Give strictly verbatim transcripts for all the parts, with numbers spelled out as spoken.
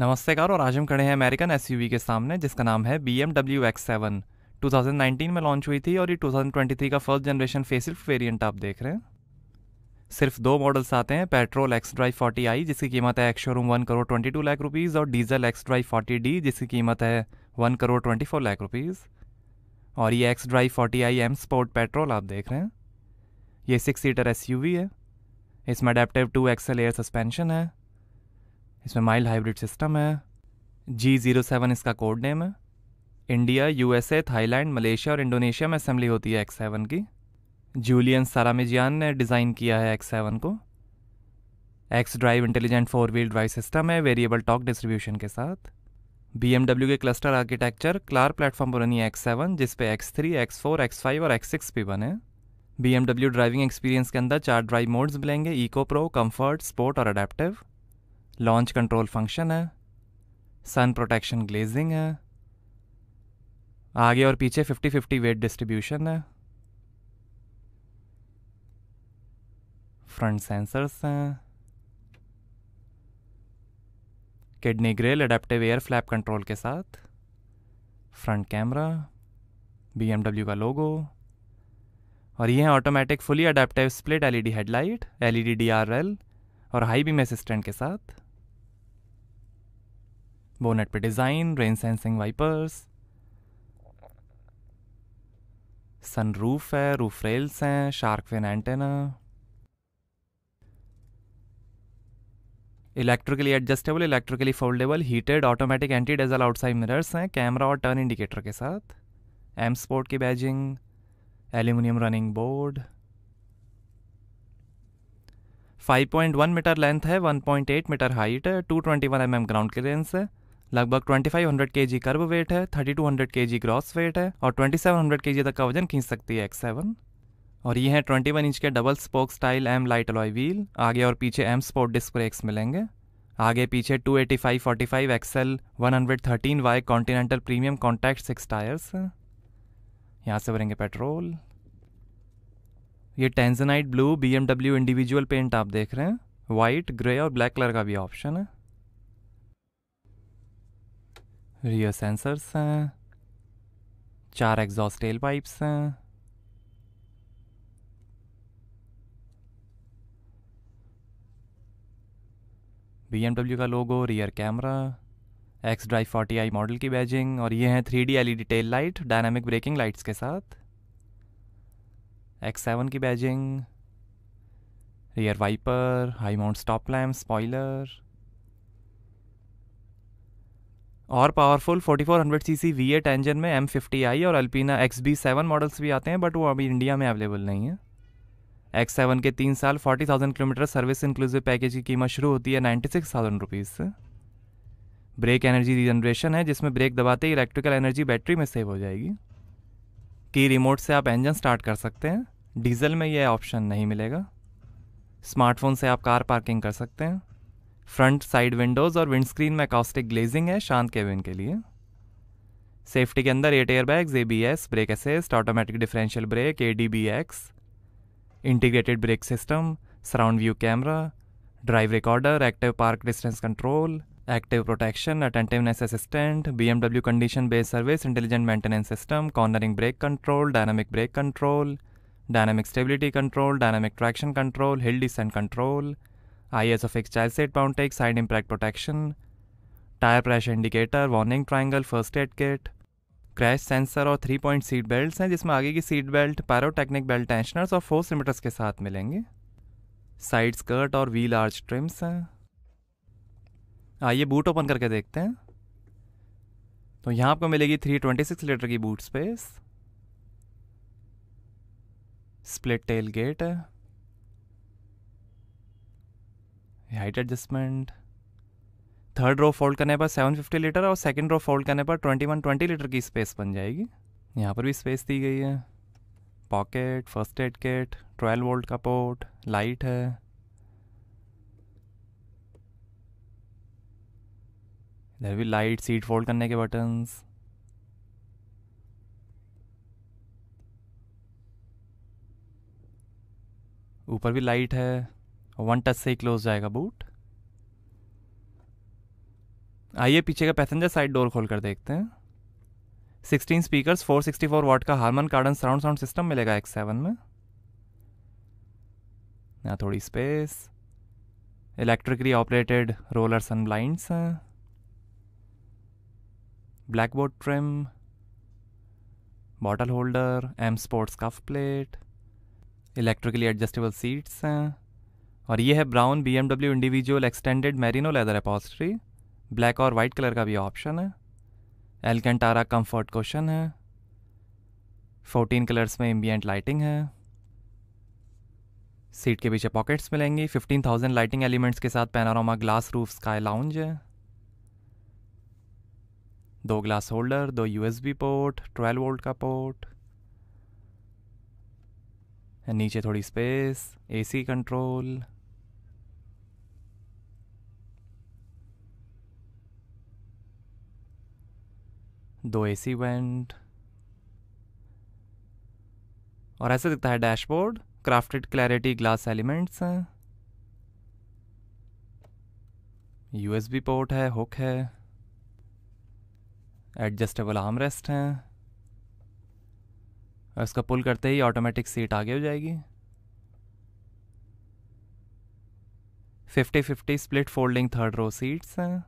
नमस्कार। और आज हम खड़े हैं अमेरिकन एसयूवी के सामने जिसका नाम है B M W X seven. दो हज़ार उन्नीस में लॉन्च हुई थी और ये दो हज़ार तेईस का फर्स्ट जनरेशन फेसलिफ्ट वेरिएंट आप देख रहे हैं। सिर्फ दो मॉडल्स आते हैं, petrol X drive forty I जिसकी कीमत है ex showroom one crore twenty two lakh rupees और diesel X drive forty D जिसकी कीमत है one crore twenty four lakh rupees. और ये X drive forty I M sport petrol आप देख रहे हैं। ये सिक्स सीटर एसयूवी है, इसमें adaptive two axle air suspension है, इसमें माइल्ड हाइब्रिड सिस्टम है। जी ज़ीरो सेवन इसका कोड नेम है। इंडिया, यूएसए, थाईलैंड, मलेशिया और इंडोनेशिया में असेंबली होती है एक्स सेवन की। जूलियन सारामिजियान ने डिज़ाइन किया है एक्स सेवन को। X drive intelligent four wheel drive system है वेरिएबल टॉर्क डिस्ट्रीब्यूशन के साथ। बी एम डब्ल्यू के क्लस्टर आर्किटेक्चर क्लार प्लेटफॉर्म पर बनी एक्स सेवन जिस पे X three, X four, X five और एक्स सिक्स भी बने। B M W driving experience के अंदर चार ड्राइव मोड्स मिलेंगे, इको, प्रो, कम्फर्ट, स्पोर्ट और अडेप्टिव। लॉन्च कंट्रोल फंक्शन है, सन प्रोटेक्शन ग्लेजिंग है, आगे और पीछे फिफ्टी फिफ्टी वेट डिस्ट्रीब्यूशन है, फ्रंट सेंसर्स हैं, kidney grille adaptive air flap control के साथ, front camera, B M W का लोगो। और ये है automatic fully adaptive split L E D headlight, L E D D R L और high beam assistant के साथ। बोनेट पे design, rain sensing wipers, sunroof है, रूफ रेल्स हैं, shark fin antenna, electrically adjustable, electrically foldable, heated, automatic anti dazzle outside mirrors हैं, camera और turn indicator के साथ, एम स्पोर्ट की badging, aluminium running board. Five point one metre length है, one point eight metre height है, two hundred twenty one M M ground clearance है, लगभग पच्चीस सौ केजी कर्व वेट है, बत्तीस सौ केजी ग्रॉस वेट है और सत्ताईस सौ केजी तक का वजन खींच सकती है एक्स सेवन। और ये है इक्कीस इंच के double spoke style M light alloy wheel, आगे और पीछे एम स्पोर्ट डिस्क ब्रेक्स मिलेंगे, आगे पीछे two eighty five forty five XL one thirteen Y Continental premium contact six tyres हैं। यहाँ से भरेंगे पेट्रोल। ये tanzanite blue B M W individual paint आप देख रहे हैं, वाइट, ग्रे और ब्लैक कलर का भी ऑप्शन है। रियर सेंसर्स हैं, चार एग्जॉस्ट टेल पाइप्स हैं, बी एम डब्ल्यू का logo, rear camera, X drive forty I model की बैजिंग। और ये है three D L E D tail light dynamic braking lights के साथ, एक्स सेवन की badging, rear wiper, high mount stop lamp, spoiler. और powerful forty four hundred CC V eight engine में M fifty I और Alpina X B seven models भी आते हैं, but वो अभी इंडिया में अवेलेबल नहीं है। एक्स सेवन के तीन साल चालीस हज़ार किलोमीटर सर्विस इंक्लूसिव पैकेज की कीमत शुरू होती है छियानवे हज़ार रुपीज़ से। ब्रेक एनर्जी रीजनरेशन है जिसमें ब्रेक दबाते ही इलेक्ट्रिकल एनर्जी बैटरी में सेव हो जाएगी। की रिमोट से आप इंजन स्टार्ट कर सकते हैं, डीजल में यह ऑप्शन नहीं मिलेगा। स्मार्टफोन से आप कार पार्किंग कर सकते हैं। फ्रंट साइड विंडोज़ और विंडस्क्रीन में अकास्टिक ग्लेजिंग है शांत केबिन के लिए। सेफ्टी के अंदर eight air bags, A B S, brake assist, automatic differential brake, A D B X, integrated brake system, surround view camera, drive recorder, active park distance control, active protection, attentiveness assistant, B M W condition based service, intelligent maintenance system, cornering brake control, dynamic brake control, dynamic stability control, dynamic traction control, hill descent control, I S O fix child seat mounting, side impact protection, tyre pressure indicator, warning triangle, first aid kit, crash sensor और three point seat belt हैं जिसमें आगे की seat belt, pyrotechnic belt tensioners और force limiters के साथ मिलेंगे। Side skirt और व्हील आर्च ट्रिम्स हैं। आइए बूट ओपन करके देखते हैं। तो यहाँ आपको मिलेगी तीन सौ छब्बीस लीटर की boot space, split tell gate है, height adjustment. Third row fold करने पर सात सौ पचास लीटर और सेकंड रो फोल्ड करने पर इक्कीस सौ बीस लीटर की स्पेस बन जाएगी। यहाँ पर भी स्पेस दी गई है। पॉकेट, फर्स्ट एड किट, बारह वोल्ट का पोर्ट, लाइट है, इधर भी लाइट, सीट फोल्ड करने के बटन्स, ऊपर भी लाइट है। वन टच से ही क्लोज जाएगा बूट। आइए पीछे का पैसेंजर साइड डोर खोल कर देखते हैं। Sixteen speakers four sixty four watt का Harman Kardon sound sound system मिलेगा एक्स सेवन में। यहाँ थोड़ी space, electrically operated roller sunblinds हैं, blackboard trim, bottle holder, M sports कफ प्लेट, इलेक्ट्रिकली एडजस्टेबल सीट्स हैं। और ये है brown B M W individual extended merino leather upholstery, black और वाइट कलर का भी ऑप्शन है। एलकेंटारा कंफर्ट कुशन है, फोर्टीन कलर्स में एम्बियंट लाइटिंग है। सीट के पीछे पॉकेट्स मिलेंगी। फिफ्टीन थाउजेंड लाइटिंग एलिमेंट्स के साथ panorama glass roof sky lounge है। दो ग्लास होल्डर, दो यूएसबी पोर्ट, ट्वेल्व वोल्ट का पोर्ट। नीचे थोड़ी स्पेस, एसी कंट्रोल, दो एसी वेंट। और ऐसे दिखता है dashboard. Crafted clarity glass elements हैं, यूएसबी पोर्ट है, हुक है, एडजस्टेबल आर्मरेस्ट हैं। और इसका पुल करते ही ऑटोमेटिक सीट आगे हो जाएगी। Fifty fifty split folding third row seats हैं।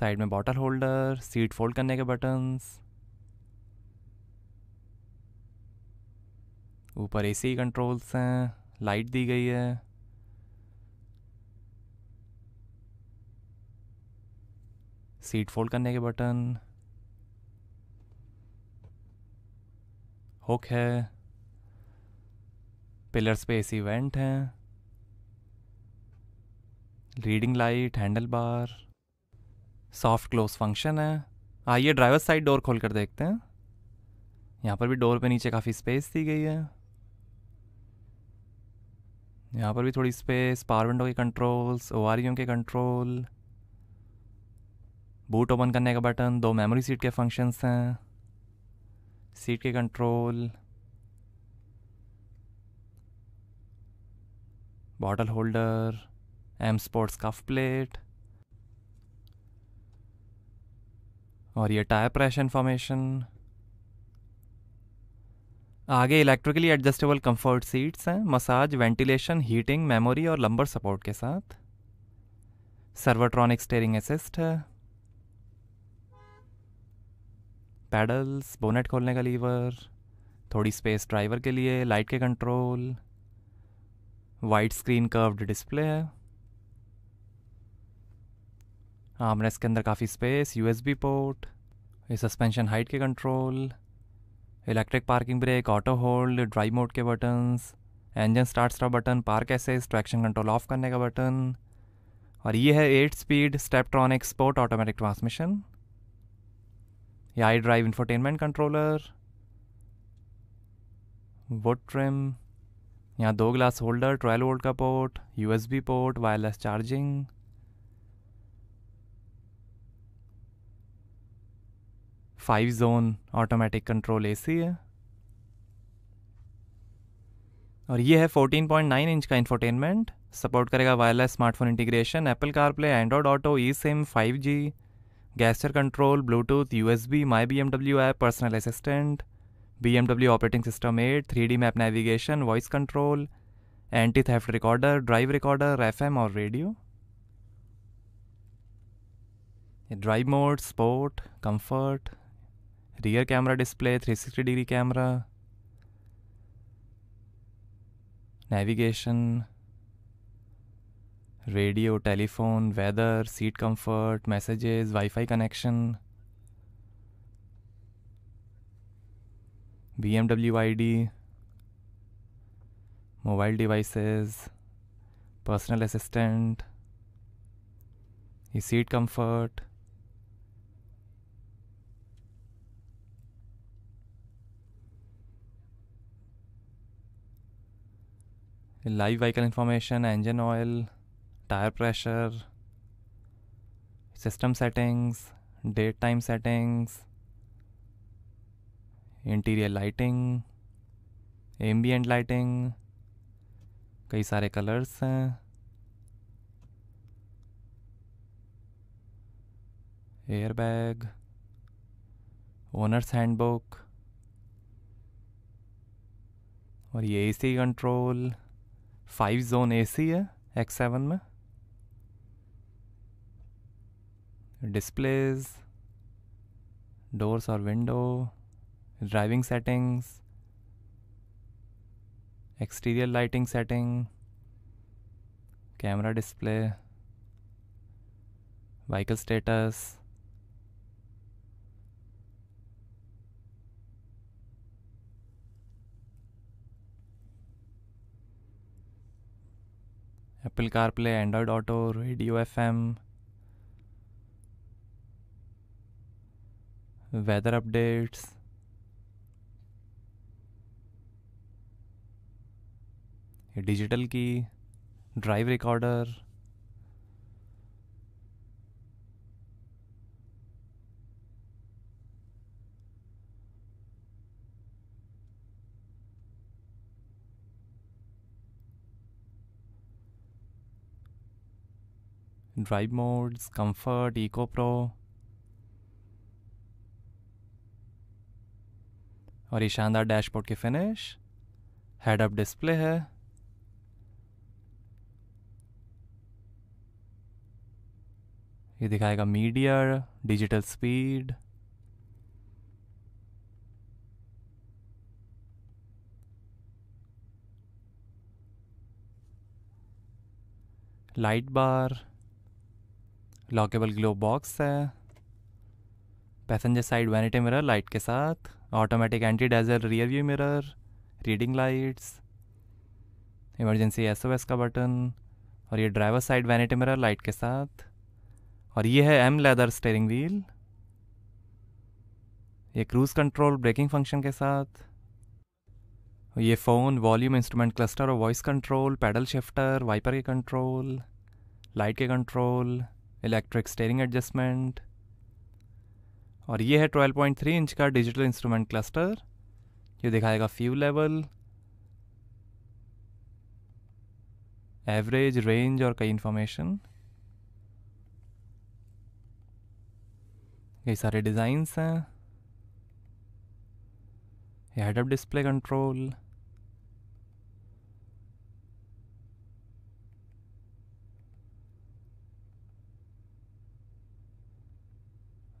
साइड में बॉटल होल्डर, सीट फोल्ड करने के बटन्स, ऊपर एसी कंट्रोल्स हैं, लाइट दी गई है। सीट फोल्ड करने के बटन, हुक है, पिलर्स पे एसी वेंट हैं, reading light, handle bar, soft close function है। आइए ड्राइवर साइड डोर खोल कर देखते हैं। यहाँ पर भी डोर पे नीचे काफ़ी स्पेस दी गई है। यहाँ पर भी थोड़ी स्पेस, पावर विंडो के कंट्रोल्स, ओआरयू के कंट्रोल, बूट ओपन करने का बटन, दो मेमोरी सीट के फंक्शंस हैं, सीट के control, bottle holder, M sports कफ प्लेट। और ये टायर प्रेशर इन्फॉर्मेशन। आगे इलेक्ट्रिकली एडजस्टेबल कंफर्ट सीट्स हैं, मसाज, वेंटिलेशन, हीटिंग, मेमोरी और लंबर सपोर्ट के साथ। सर्वोट्रॉनिक स्टीयरिंग असिस्ट है, पैडल्स, बोनेट खोलने का लीवर, थोड़ी स्पेस ड्राइवर के लिए, लाइट के control, wide screen curved display है। आर्मरेस्ट के अंदर काफ़ी space, USB port, suspension height के control, electric parking brake, auto hold, drive mode के buttons, engine start stop button, park assist, traction control off करने का बटन। और ये है eight speed steptronic sport automatic transmission. ये iDrive infotainment controller, wood trim, यहाँ दो glass holder, twelve volt का port, USB port, wireless charging, five zone automatic control AC है। और ये है फोर्टीन पॉइंट नाइन इंच का इंफोटेनमेंट, सपोर्ट करेगा wireless smartphone integration, Apple CarPlay, Android Auto, eSIM, five G, gesture control, Bluetooth, USB, my BMW app, personal assistant, BMW operating system eight, three D map navigation, voice control, anti theft recorder, drive recorder, FM और radio, drive mode, sport, comfort, rear camera display, three sixty degree camera, navigation, radio, telephone, weather, seat comfort, messages, wifi connection, BMW ID, mobile devices, personal assistant, seat comfort. Live vehicle information, engine oil, tyre pressure, system settings, date time settings, interior lighting, ambient lighting, कई सारे colours हैं, airbag, owners handbook और ये AC control, five zone AC है X seven में, displays, doors और window, driving settings, exterior lighting setting, camera display, vehicle status, Apple CarPlay, Android Auto, radio FM, weather updates, digital key, drive recorder, drive modes, comfort, eco pro और ये शानदार dashboard की finish, head up display है, ये दिखाएगा media, digital speed, light bar, lockable glove box है, passenger side vanity mirror light के साथ, automatic anti dazzle rear view mirror, reading lights, emergency SOS का बटन और ये driver side vanity mirror light के साथ। और ये है एम लेदर स्टीयरिंग व्हील, ये क्रूज कंट्रोल, ब्रेकिंग फंक्शन के साथ, ये फ़ोन, वॉल्यूम, इंस्ट्रूमेंट क्लस्टर और voice control, paddle shifter, wiper के कंट्रोल, लाइट के कंट्रोल, इलेक्ट्रिक स्टीयरिंग एडजस्टमेंट और ये है ट्वेल्व पॉइंट थ्री इंच का डिजिटल इंस्ट्रूमेंट क्लस्टर, ये दिखाएगा फ्यूल लेवल, एवरेज, रेंज और कई इन्फॉर्मेशन। ये सारे डिज़ाइंस हैं, ये head up display control,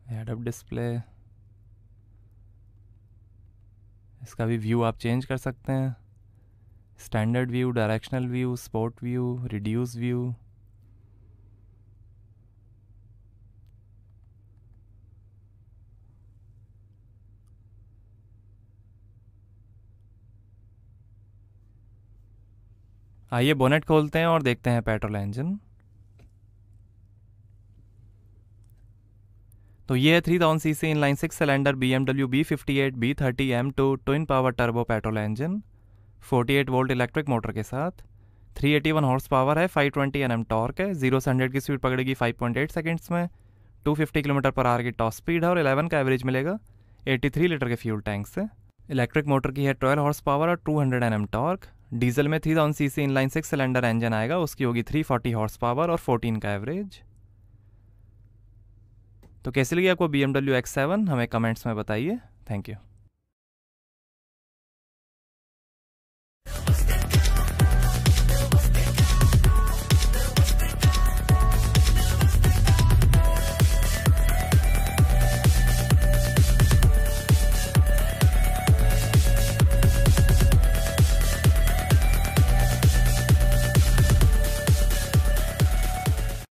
head up display, इसका भी व्यू आप चेंज कर सकते हैं, standard view, directional view, sport view, reduce view, आइए बोनेट खोलते हैं और देखते हैं पेट्रोल इंजन। तो ये है three thousand CC inline six cylinder BMW B fifty eight B thirty M two twin power turbo petrol engine, forty eight volt electric motor के साथ, three eighty one horse power है, five twenty NM torque है, zero से hundred की speed पकड़ेगी five point eight seconds में, two fifty kilometre per hour की top speed है और इलेवन का एवरेज मिलेगा एटी थ्री लीटर के फ्यूल टैंक से। इलेक्ट्रिक मोटर की है ट्वेल्व हॉर्स पावर और two hundred NM torque. Diesel में three thousand CC inline six cylinder engine आएगा, उसकी होगी थ्री फोर्टी हॉर्स पावर और फोर्टीन का एवरेज। तो कैसी लगी आपको B M W X seven, हमें कमेंट्स में बताइए। Thank you.